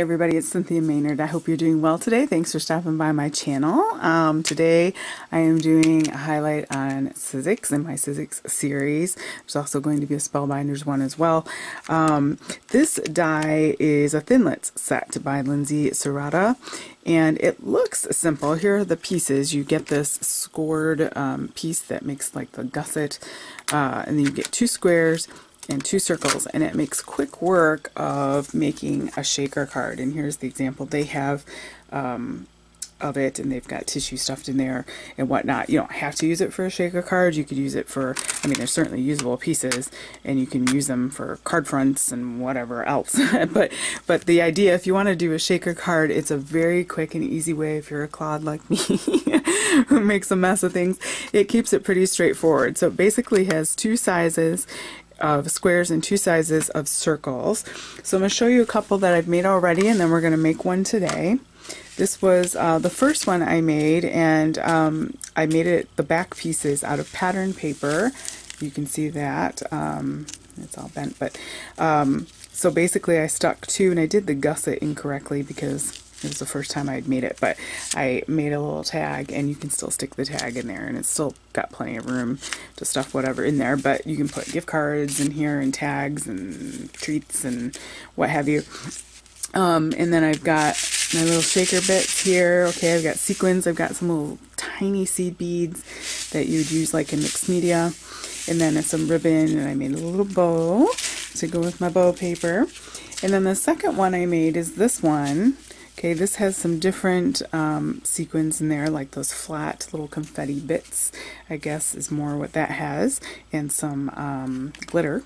Hey everybody, it's Cynthia Maynard. I hope you're doing well today. Thanks for stopping by my channel. Today I am doing a highlight on Sizzix in my Sizzix series. There's also going to be a Spellbinders one as well. This die is a Thinlets set by Lindsey Serata, and it looks simple. Here are the pieces. You get this scored piece that makes like the gusset, and then you get two squares and two circles, and it makes quick work of making a shaker card. And here's the example they have of it, and they've got tissue stuffed in there and whatnot. You don't have to use it for a shaker card. You could use it for, I mean, they're certainly usable pieces, and you can use them for card fronts and whatever else. but the idea, if you want to do a shaker card, it's a very quick and easy way if you're a clod like me who makes a mess of things. It keeps it pretty straightforward. So it basically has two sizes of squares and two sizes of circles. So I'm going to show you a couple that I've made already, and then we're going to make one today. This was the first one I made, and I made it, the back pieces, out of pattern paper. You can see that. It's all bent, but so basically I stuck two, and I did the gusset incorrectly because it was the first time I'd made it, but I made a little tag, and you can still stick the tag in there, and it's still got plenty of room to stuff whatever in there, but you can put gift cards in here and tags and treats and what have you. And then I've got my little shaker bits here. Okay, I've got sequins. I've got some little tiny seed beads that you would use like in mixed media, and then some ribbon, and I made a little bow to go with my bow paper. And then the second one I made is this one. Okay, this has some different sequins in there, like those flat little confetti bits, I guess is more what that has, and some glitter.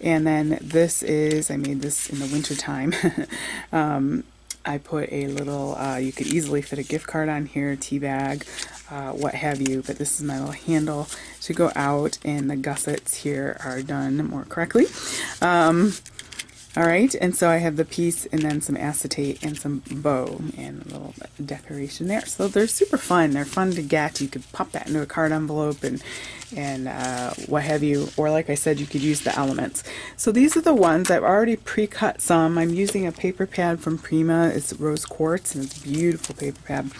And then this is, I made this in the winter time. I put a little, you could easily fit a gift card on here, a tea bag, what have you, but this is my little handle to go out, and the gussets here are done more correctly. Alright, and so I have the piece and then some acetate and some bow and a little decoration there. So they're super fun. They're fun to get. You could pop that into a card envelope and what have you. Or like I said, you could use the elements. So these are the ones. I've already pre-cut some. I'm using a paper pad from Prima. It's Rose Quartz, and it's a beautiful paper pad.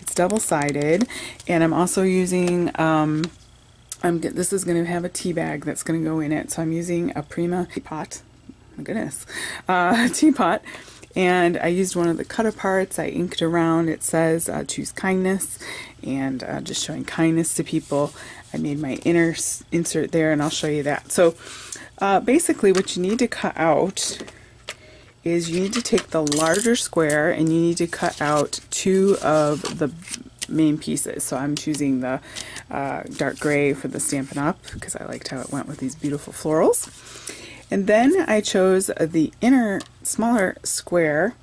It's double-sided, and I'm also using... this is going to have a tea bag that's going to go in it. So I'm using a Prima pot. My goodness, teapot, and I used one of the cut aparts. I inked around. It says choose kindness, and just showing kindness to people. I made my inner insert there, and I'll show you that. So basically what you need to cut out is you need to take the larger square, and you need to cut out two of the main pieces. So I'm choosing the dark gray for the Stampin' Up because I liked how it went with these beautiful florals. And then I chose the inner smaller square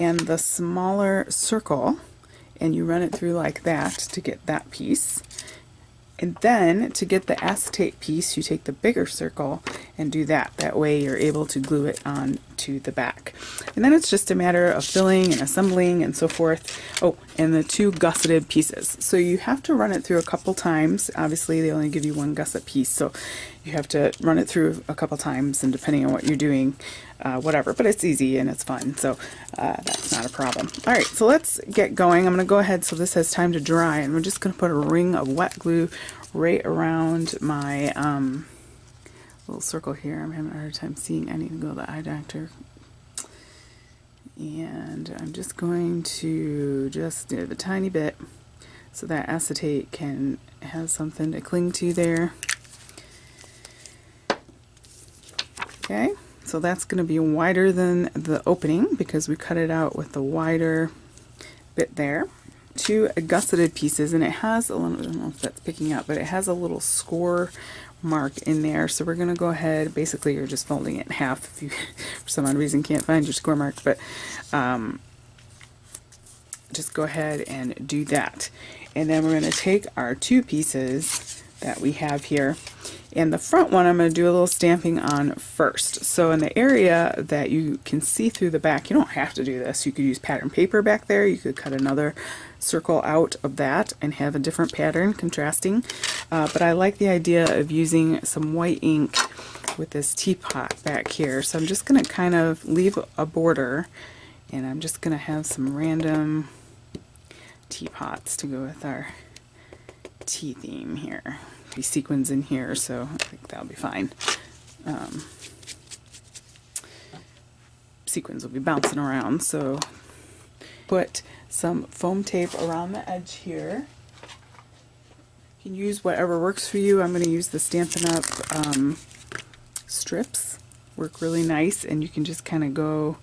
and the smaller circle, and you run it through like that to get that piece. And then to get the acetate piece, you take the bigger circle and do that. That way you're able to glue it on to the back. And then it's just a matter of filling and assembling and so forth. Oh, and the two gusseted pieces. So you have to run it through a couple times. Obviously, they only give you one gusset piece, so you have to run it through a couple times, and depending on what you're doing, whatever. But it's easy and it's fun, so that's not a problem. All right, so let's get going. I'm going to go ahead, so this has time to dry, and we're just going to put a ring of wet glue right around my little circle here. I'm having a hard time seeing. I need to go to the eye doctor. And I'm just going to just do a tiny bit so that acetate can have something to cling to there. Okay, so that's going to be wider than the opening because we cut it out with the wider bit there. Two gusseted pieces, and it has, I don't know if that's picking up, but it has a little score mark in there, so we're going to go ahead, basically you're just folding it in half if you for some odd reason can't find your score mark, but just go ahead and do that. And then we're going to take our two pieces that we have here, and the front one I'm going to do a little stamping on first. So in the area that you can see through the back, you don't have to do this, you could use pattern paper back there, you could cut another circle out of that and have a different pattern contrasting, but I like the idea of using some white ink with this teapot back here. So I'm just going to kind of leave a border And I'm just gonna have some random teapots to go with our tea theme here. There'll be sequins in here, so I think that'll be fine. Sequins will be bouncing around, so put some foam tape around the edge here. You can use whatever works for you. I'm going to use the Stampin' Up strips. Work really nice, and you can just kind of go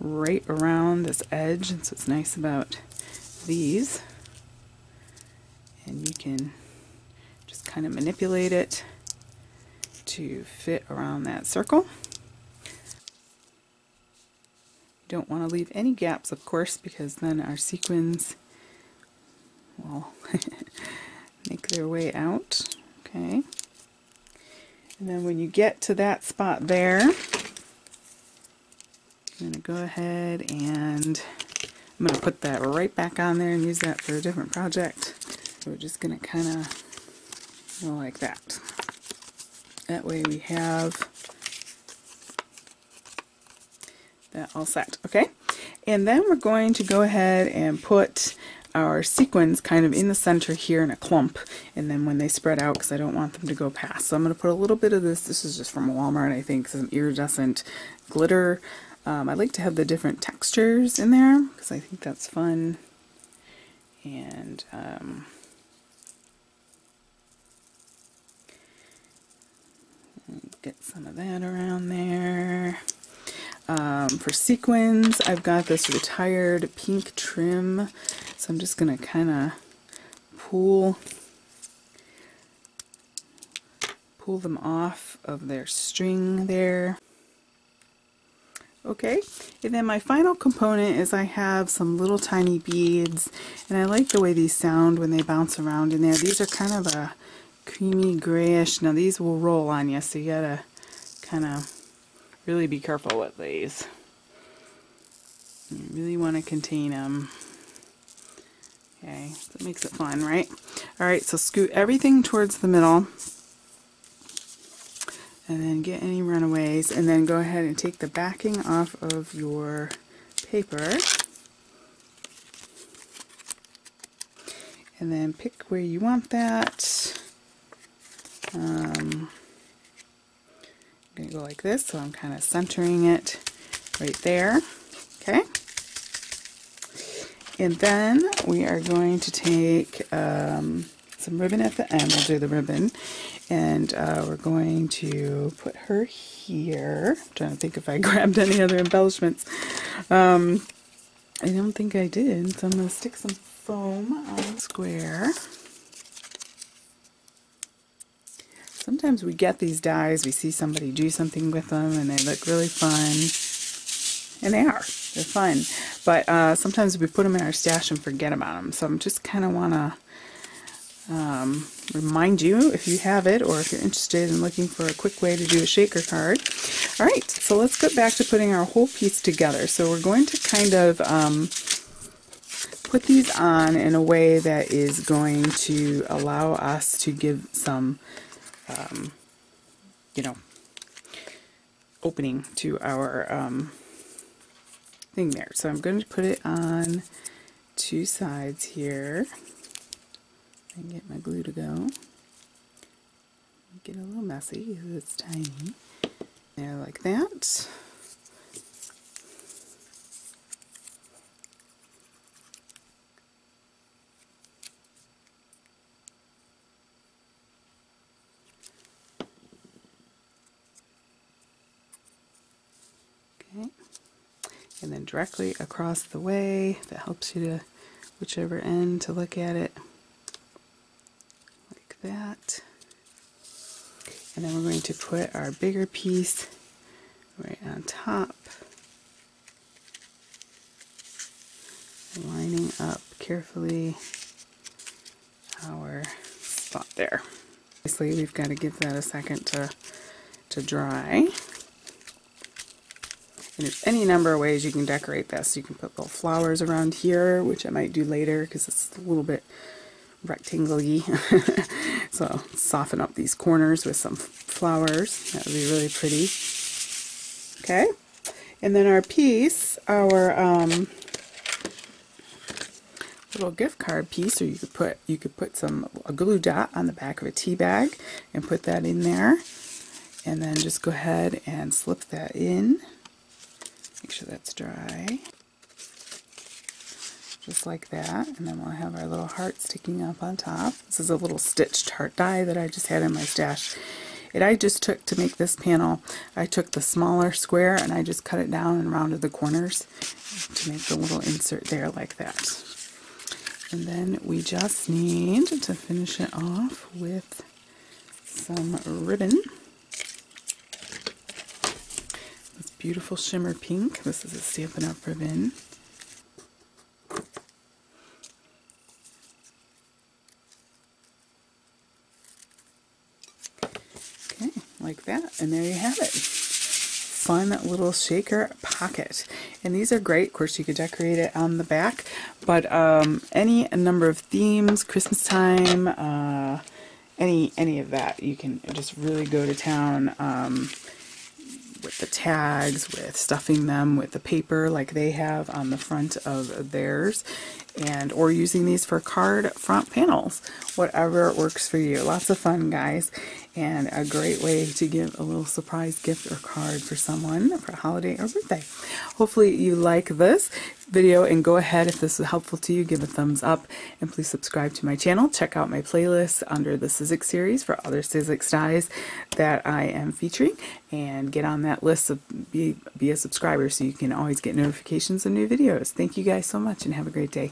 right around this edge. And so it's nice about these, and you can just kind of manipulate it to fit around that circle. Don't want to leave any gaps, of course, because then our sequins will make their way out. Okay, and then when you get to that spot there, I'm going to go ahead and I'm going to put that right back on there and use that for a different project. So we're just going to kind of go like that. That way we have that all set. Okay, and then we're going to go ahead and put our sequins kind of in the center here in a clump, and then when they spread out, because I don't want them to go past. So I'm going to put a little bit of this is just from Walmart, I think, some iridescent glitter. I like to have the different textures in there because I think that's fun. And get some of that around there. For sequins, I've got this retired pink trim, so I'm just going to kind of pull them off of their string there. Okay, and then my final component is I have some little tiny beads, and I like the way these sound when they bounce around in there. These are kind of a creamy grayish. Now these will roll on you, so you gotta kind of really be careful with these. You really want to contain them. Okay, that makes it fun, right? Alright, so scoot everything towards the middle, and then get any runaways, and then go ahead and take the backing off of your paper, and then pick where you want that. I'm going to go like this, so I'm kind of centering it right there. Okay, and then we are going to take some ribbon at the end. We'll do the ribbon, and we're going to put her here. I'm trying to think if I grabbed any other embellishments. I don't think I did, so I'm going to stick some foam on the square. Sometimes we get these dies, we see somebody do something with them, and they look really fun. And they're fun. But sometimes we put them in our stash and forget about them. So I'm just kind of want to remind you, if you have it, or if you're interested in looking for a quick way to do a shaker card. Alright, so let's get back to putting our whole piece together. So we're going to kind of put these on in a way that is going to allow us to give some you know, opening to our thing there. So I'm going to put it on two sides here and get my glue to go. Get a little messy because it's tiny. There, like that. And then directly across the way, if it helps you to whichever end to look at it, like that. And then we're going to put our bigger piece right on top, lining up carefully our spot there. Obviously we've got to give that a second to dry. And there's any number of ways you can decorate this. You can put little flowers around here, which I might do later because it's a little bit rectangle-y. So I'll soften up these corners with some flowers. That would be really pretty. Okay, And then our piece, our little gift card piece, or you could put some glue dot on the back of a tea bag and put that in there, and then just go ahead and slip that in. Make sure that's dry, just like that, and then we'll have our little heart sticking up on top. This is a little stitched heart die that I just had in my stash. I just took to make this panel, I took the smaller square and I just cut it down and rounded the corners to make the little insert there like that. And then we just need to finish it off with some ribbon. This beautiful shimmer pink. This is a Stampin' Up! Ribbon. Okay, like that. And there you have it. Fun little shaker pocket. And these are great. Of course, you could decorate it on the back, but any number of themes, Christmas time, any of that, you can just really go to town with the tags, with stuffing them with the paper like they have on the front of theirs, and or using these for card front panels, whatever works for you. Lots of fun, guys, and a great way to give a little surprise gift or card for someone for a holiday or birthday. Hopefully you like this video, and go ahead, if this was helpful to you, give a thumbs up, and please subscribe to my channel. Check out my playlist under the Sizzix series for other Sizzix dies that I am featuring, and get on that list of be a subscriber so you can always get notifications of new videos. Thank you guys so much, and have a great day.